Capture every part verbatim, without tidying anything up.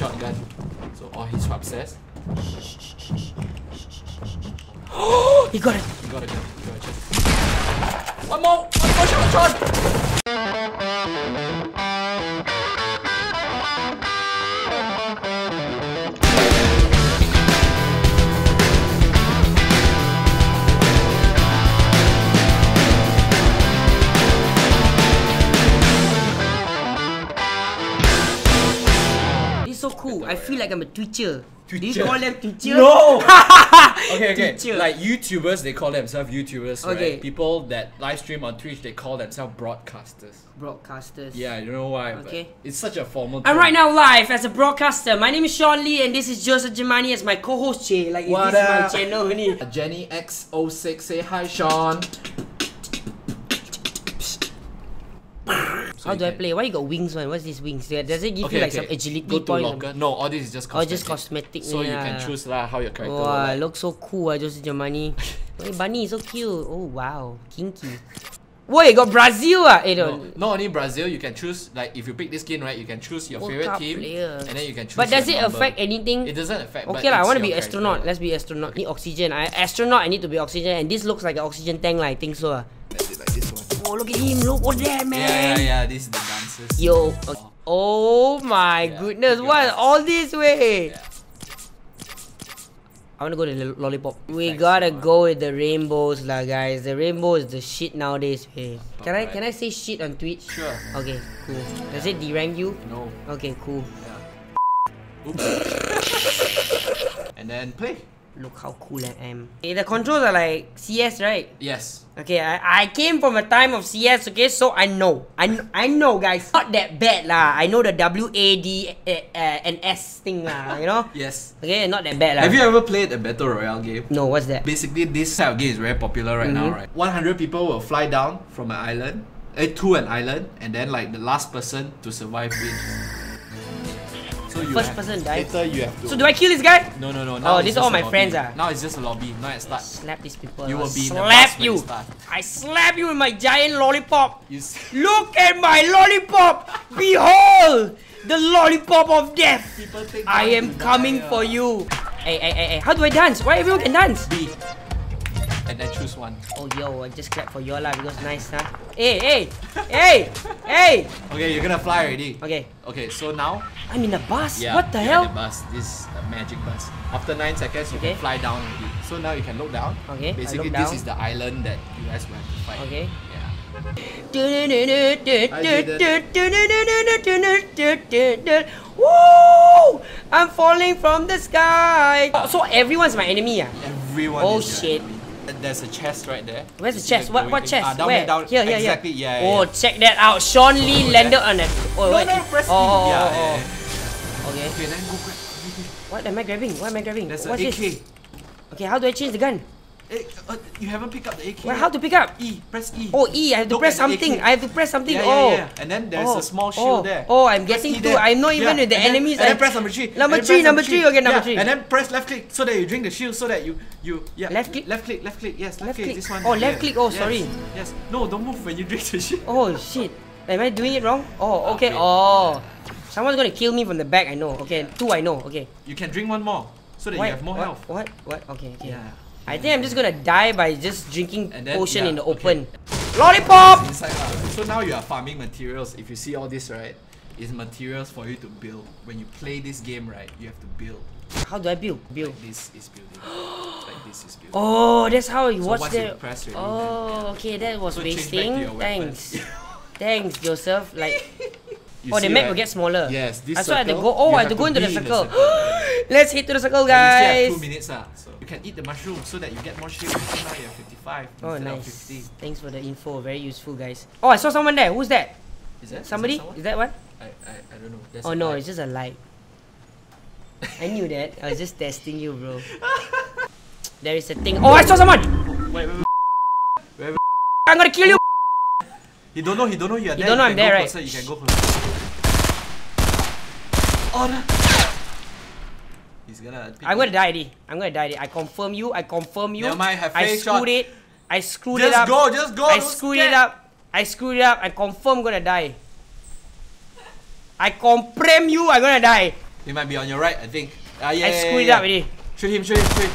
shotgun. So, or he swap says. Oh, he got it. He got it. He got it. One more. One more shot, Sean. So cool. I feel like I'm a Twitcher. Twitcher. Do you call them Twitcher? No! okay, okay. Twitcher. Like YouTubers, they call themselves YouTubers, okay. Right? People that live stream on Twitch, they call themselves broadcasters. Broadcasters. Yeah, I don't know why, okay. But it's such a formal term. I'm right now live as a broadcaster. My name is Shawn Lee and this is Joseph Germani as my co-host, Che. Like, what this up? Is my channel, honey. Jenny X oh six, say hi, Shawn. So How do can... I play? Why you got wings one? What's these wings? Does it give okay, you like okay. some agility Go to locker. No, all this is just cosmetic. Oh, just cosmetic. So yeah. You can choose lah how your character looks. Wow, it looks so cool. I just Germani. Hey, bunny is so cute. Oh wow, kinky. Wait, got Brazil ah? Hey, no, not only Brazil. You can choose like if you pick this skin right, you can choose your World favorite team, player. And then you can choose. But does it number. affect anything? It doesn't affect. Okay lah, I want to be astronaut. Character. Let's be astronaut. Need oxygen. I astronaut. I need to be oxygen. And this looks like an oxygen tank. Like, I think so. That's it, like this one. Oh, look at him, look at that, man. Yeah, yeah, yeah, these are the dancers. Yo, okay. Oh my yeah, goodness, what? Guys. All this way? Yeah. I want to go to the lollipop. We Thanks, gotta man. go with the rainbows, lah, guys. The rainbow is the shit nowadays. Hey. Can right. I can I say shit on Twitch? Sure. Okay, cool. Yeah. Does it derank you? No. Okay, cool. Yeah. Oops. And then play. Look how cool I am. Okay, the controls are like C S, right? Yes. Okay, I, I came from a time of C S, okay? So I know. I, kn I know, guys. Not that bad, lah. I know the W, A, D, uh, uh, and S thing, lah, you know? Yes. Okay, not that bad, lah. Have you ever played a Battle Royale game? No, what's that? Basically, this type of game is very popular right mm-hmm. now, right? one hundred people will fly down from an island, uh, to an island, and then, like, the last person to survive wins. So you First person dies. Later you have to. So do I kill this guy? No, no, no. Now oh, these are all my lobby. friends. Ah. Now it's just a lobby. Now it's start. Slap these people. You will be slap in the you. Start. I slap you with my giant lollipop. You Look at my lollipop. Behold the lollipop of death. I am coming for you. Hey, hey, hey, hey. How do I dance? Why everyone can dance? B. And then choose one. Oh, yo, I just clap for Yola because nice, huh? Hey, hey, hey, hey! Okay, you're gonna fly already. Okay. Okay, so now... I'm in a bus? Yeah, what the hell? In the bus. This uh, magic bus. After nine seconds, you okay. can fly down already. So now you can look down. Okay, Basically, this down. is the island that you guys will have to fight. Okay. Yeah. Woo! I'm falling from the sky! Oh, so everyone's my enemy, ah? Everyone Oh, is shit. Enemy. There's a chest right there. Where's the chest? What what thing. chest? Ah, down Where? Down. Here, here, exactly. here. Yeah, yeah, oh, yeah. check that out. Shawn Lee oh, landed on it. Oh, no, wait. No, press oh, yeah, oh, yeah, yeah. Okay. Okay, then go grab. What am I grabbing? What am I grabbing? That's What's an A K. This? Okay, how do I change the gun? It, uh, you haven't picked up the A K. Well, how to pick up? E. Press E. Oh, E. I have to Look press something. I have to press something. Yeah, yeah, oh. Yeah. And then there's oh. a small shield oh. there. Oh, I'm press getting e two. I'm not even yeah. with the and then, enemies. And then press number three. Number and three, number three. three. Okay, number yeah. three. And then press left click so that you drink the shield so that you... you yeah. Left click? Left click, left click. Yes, left, left click. click. This one. Oh, left yeah. click. Oh, yes. sorry. Yes. No, don't move when you drink the shield. Oh, shit. Am I doing it wrong? Oh, okay. Oh. Someone's gonna kill me from the back, I know. Okay, two I know. Okay. You can drink one more so that you have more health. What? What? Okay, okay. Yeah. I think I'm just gonna die by just drinking then, potion yeah, in the open. Okay. Lollipop! Inside, uh, so now you are farming materials. If you see all this, right, it's materials for you to build. When you play this game, right, you have to build. How do I build? Build. Like this is building. Like this is building. Oh, that's how you so watch that. Really oh, then, okay, that was so wasting. Thanks. Thanks, Joseph. Like, you oh, the map right? will get smaller. Yes, this circle. I have to go. Oh, I have to go into the circle. The circle. Let's hit to the circle, guys. And you still have two minutes, ah. So you can eat the mushroom so that you get more shield. So now you have fifty-five oh, instead nice. of fifty. Thanks for the info. Very useful, guys. Oh, I saw someone there. Who's that? Is that somebody? Is that, is that what? I, I I don't know. That's oh no, it's just a light. I knew that. I was just testing you, bro. There is a thing. Oh, I saw someone. Wait, wait, wait. I'm gonna kill you. He don't know. He don't know you are there. He don't know I'm there, right? You can go closer. Oh, no. He's gonna I'm gonna die, D. I'm gonna die, D. I confirm you. I confirm you. Mind, I screwed shot. it. I screwed just it up. Just go. Just go. I screwed scared. it up. I screwed it up. I confirm gonna die. I confirm you. I'm gonna die. He might be on your right, I think. Ah, yeah, I yeah, screwed yeah, yeah. up already. Shoot him, shoot him, shoot him.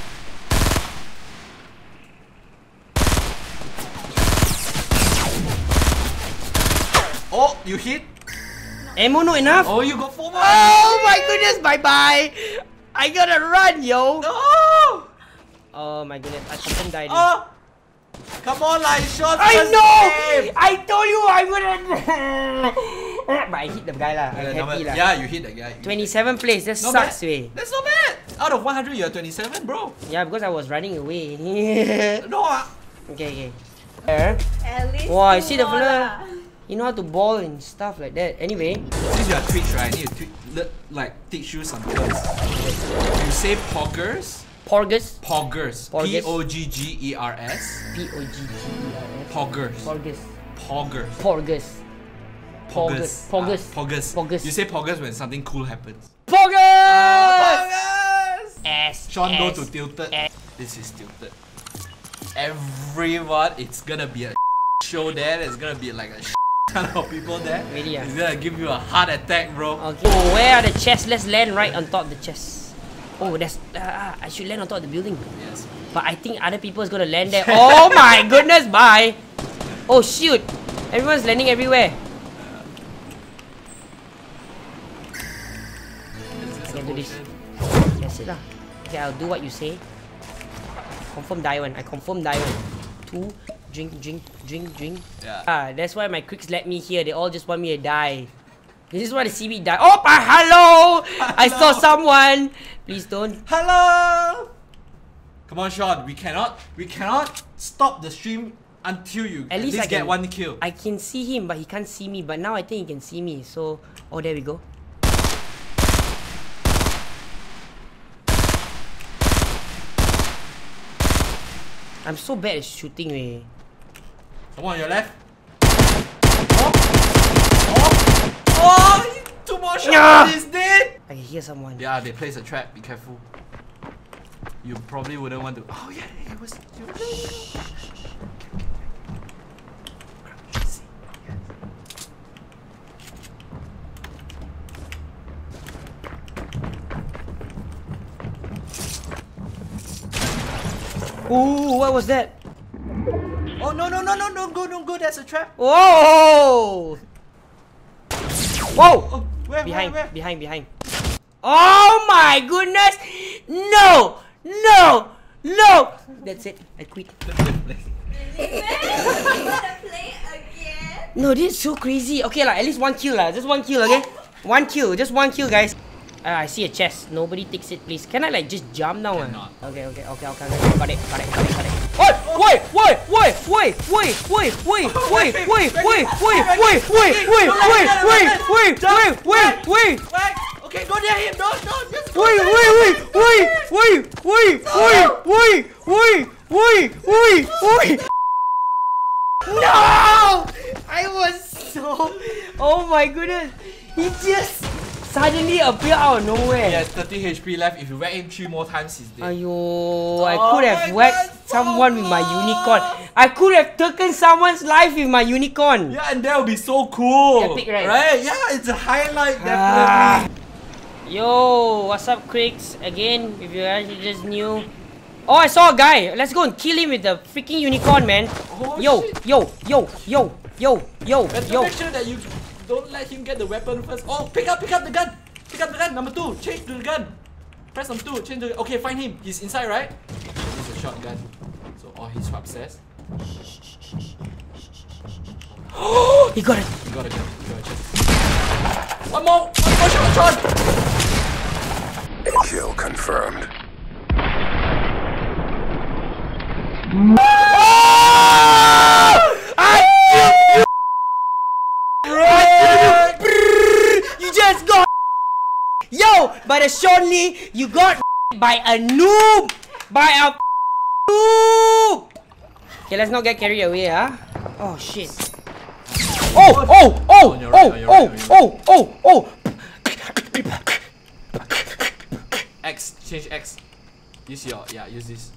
Oh, you hit? Ammo not enough? Oh, you got four more. Oh my goodness, bye-bye. I gotta run, yo. No! Oh my goodness, I fucking died. Oh! Come on, I shot. I know! I told you I wouldn't. But I hit the guy lah. Yeah, I'm happy la. Yeah, you hit the guy. twenty-seven place, that not sucks, way. That's not bad. Out of one hundred, you're twenty-seven, bro. Yeah, because I was running away. No. I... Okay, okay. At least wow, you see the fella. You know how to ball and stuff like that. Anyway. Since you are Twitch, right? I need to le like teach you some things. You say Poggers. Poggers. Poggers. P O G G E R S. P O G G E R S. Poggers. Poggers. Poggers. Poggers. Poggers. Poggers. Poggers. Poggers. You say Poggers when something cool happens. Poggers! Poggers! S. Shawn, go to Tilted. This is Tilted. Everyone, it's gonna be a show there. It's gonna be like a ton of people there. Really? It's gonna give you a heart attack, bro. Okay. Oh, where are the chests? Let's land right on top of the chests. Oh, that's. Uh, I should land on top of the building. Yes. But I think other people is gonna land there. Oh my goodness! Bye. Oh shoot! Everyone's landing everywhere. I can do this. That's it lah. Okay, I'll do what you say. Confirm die one. I confirm die one. Two. Drink, drink, drink, drink. Yeah. Ah, that's why my quicks let me here. They all just want me to die. They just want to see me die. Oh, uh, hello! hello! I saw someone. Please don't. Hello! Come on, Shawn. We cannot. We cannot stop the stream until you at least, at least I get can, one kill. I can see him, but he can't see me. But now I think he can see me. So, oh, there we go. I'm so bad at shooting, eh. Someone on your left. Oh, two more shots yeah. Is dead. I can hear someone. Yeah, they place a trap. Be careful. You probably wouldn't want to. Oh yeah, it was. It was... Shh. Ooh, what was that? Oh no no no no! Don't go! Don't go! That's a trap. Whoa! Whoa! Oh, where, behind, where, where? behind, behind. Oh my goodness! No! No! No! That's it. I quit. No, this is so crazy. Okay, like, at least one kill. Like. Just one kill, okay? One kill. Just one kill, guys. Uh, I see a chest. Nobody takes it, please. Can I, like, just jump now? Okay, okay, okay, okay. Got it, got it, got it, got it. Wait, wait, wait, wait, wait, wait, wait, wait, wait, wait, wait, wait, wait, wait, wait, wait, wait, wait, wait, okay, go near him, no, no, just go wait, wait, wait, wait, wait, wait, wait, wait, wait, wait, no, I was so, oh my goodness, he just suddenly appear out of nowhere. He has thirty H P left. If you whack him three more times, he's dead. Ayo, I could have whacked someone with my unicorn. I could have taken someone's life with my unicorn. Yeah, and that would be so cool. Epic, right? Right? Yeah, it's a highlight, definitely. Ah. Yo, what's up, Cricks? Again, if you guys are just new. Oh, I saw a guy. Let's go and kill him with the freaking unicorn, man. Oh, yo, shit. yo, yo, yo, yo, yo, Let's yo. Make sure that you. Don't let him get the weapon first. Oh, pick up, pick up the gun. Pick up the gun. Number two, change to the gun. Press number two, change to the. Okay, find him. He's inside, right? It's a shotgun. So, oh, he's upstairs. Oh, he got it. He got it. He got it. One more. One more shot, shot. Kill confirmed. Oh! I killed you. Yo, but a Shawn Lee, you got by a noob, by a noob. Okay, let's not get carried away, huh? Oh shit! Oh, oh, oh, oh, oh, oh, oh, oh! X, change X. Use your, yeah, use this.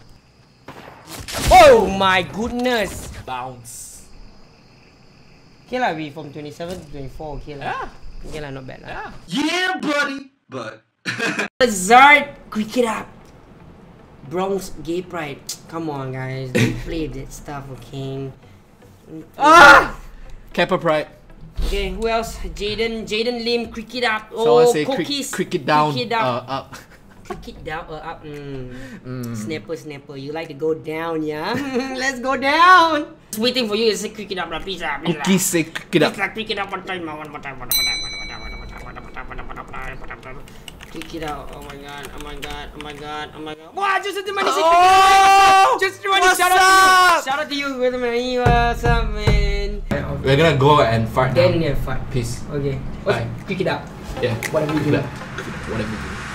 Oh my goodness! Bounce. Okay lah, we from twenty-seven to twenty-four. Okay lah. Yeah. Okay lah, not bad lah. Yeah, buddy. But Lazard, quick it up. Bronx gay pride. Come on, guys. Don't play that stuff, okay? Ah! Kappa pride. Okay, who else? Jaden, Jaden Lim, quick it up. Oh, so I say cookies. Quick, quick it down, quick it down. Uh, up. Quick it down or up. Mm. Mm. Snapper, snapper. You like to go down, yeah? Let's go down. Just waiting for you to say quick it up, la pizza. Cookies say quick it up. It's like quick it up one time, one more time, one more time, one more time, one more time, one more time, one more time, one more time. Quick it out. Oh my god, oh my god, oh my god, oh my god. Wow, Joseph Germani. Oh! Joseph Germani, shout out to you. Shout out to you, Germani. What's up, man? We're gonna go and fight then. Then we fight. Peace. Okay. Bye. Quick it up. Yeah. Whatever you do. Whatever you do.